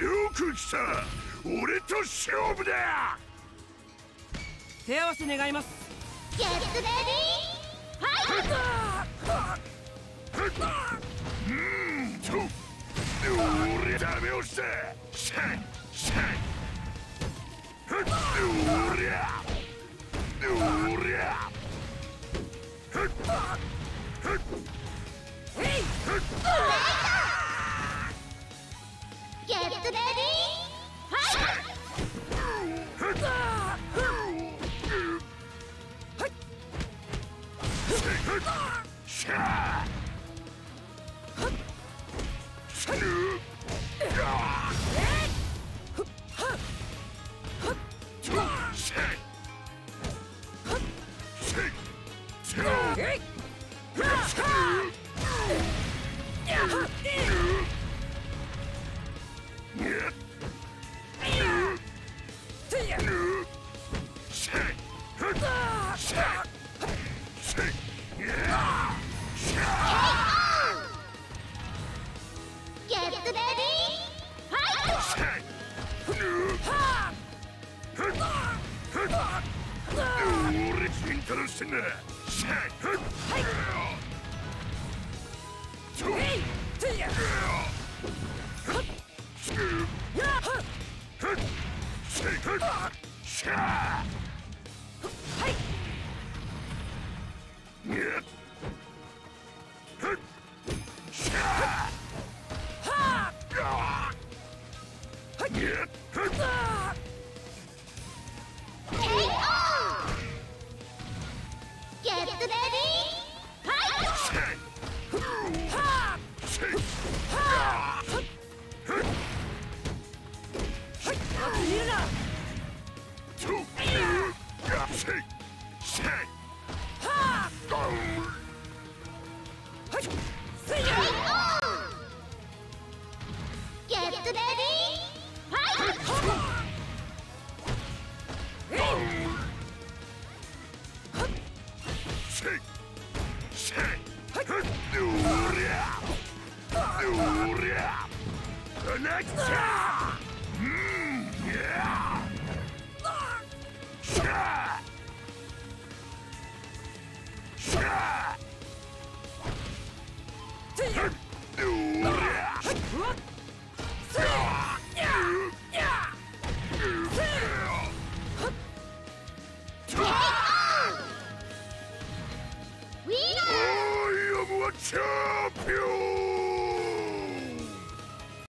よく来た。俺と勝負だ。手合わせ願います。ゲットレディー、はい。俺ダメ押しだ。シャンシャン。チャンピオン。